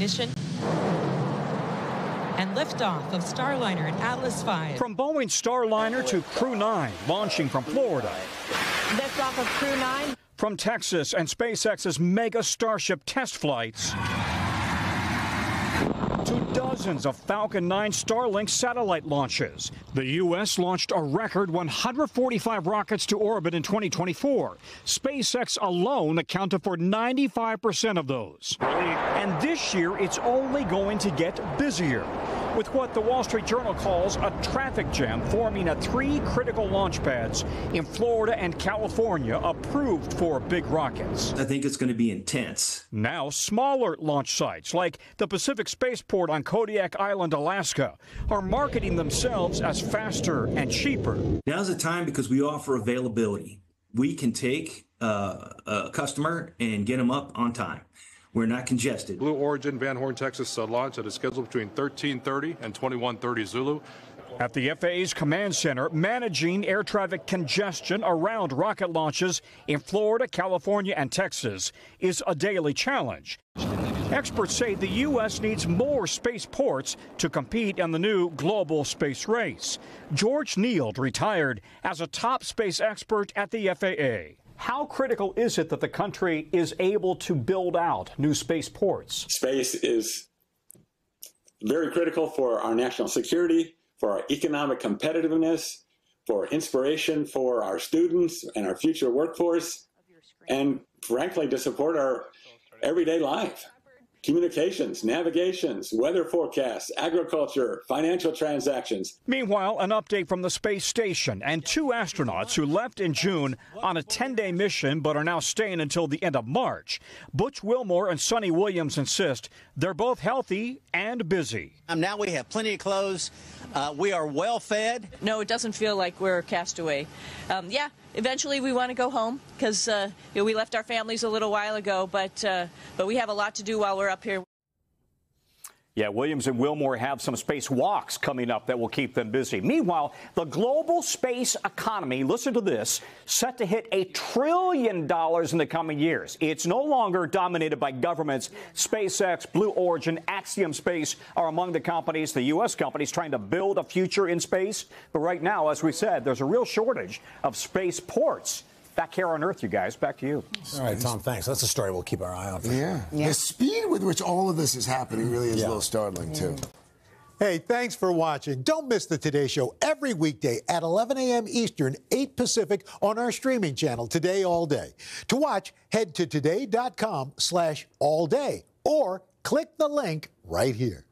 ignition and liftoff of Starliner and Atlas V. From Boeing's Starliner to Crew 9, launching from Florida. Liftoff of Crew 9. From Texas and SpaceX's mega Starship test flights to dozens of Falcon 9 Starlink satellite launches. The U.S. launched a record 145 rockets to orbit in 2024. SpaceX alone accounted for 95% of those. And this year, it's only going to get busier, with what the Wall Street Journal calls a traffic jam forming at three critical launch pads in Florida and California approved for big rockets. I think it's going to be intense. Now, smaller launch sites like the Pacific Spaceport on Kodiak Island, Alaska, are marketing themselves as faster and cheaper. Now's the time because we offer availability. We can take a customer and get them up on time. We're not congested. Blue Origin, Van Horn, Texas launch that is scheduled between 13:30 and 21:30 Zulu. At the FAA's command center, managing air traffic congestion around rocket launches in Florida, California, and Texas is a daily challenge. Experts say the U.S. needs more spaceports to compete in the new global space race. George Neild retired as a top space expert at the FAA. How critical is it that the country is able to build out new spaceports? Space is very critical for our national security, for our economic competitiveness, for inspiration for our students and our future workforce, and frankly to support our everyday life. Communications, navigations, weather forecasts, agriculture, financial transactions. Meanwhile, an update from the space station and two astronauts who left in June on a 10-day mission but are now staying until the end of March. Butch Wilmore and Sonny Williams insist they're both healthy and busy. Now we have plenty of clothes. We are well fed. No, it doesn't feel like we're castaway. Yeah, eventually we want to go home because you know, we left our families a little while ago, but we have a lot to do while we're up here. Yeah, Williams and Wilmore have some space walks coming up that will keep them busy. Meanwhile, the global space economy, listen to this, set to hit $1 trillion in the coming years. It's no longer dominated by governments. SpaceX, Blue Origin, Axiom Space are among the companies, the U.S. companies, trying to build a future in space. But right now, as we said, there's a real shortage of space ports. Back here on Earth, you guys. Back to you. All right, Tom, thanks. That's a story we'll keep our eye on for. Yeah. Yeah. The speed with which all of this is happening really is a little startling, too. Hey, thanks for watching. Don't miss the Today Show every weekday at 11 a.m. Eastern, 8 Pacific on our streaming channel, Today All Day. To watch, head to today.com/allday or click the link right here.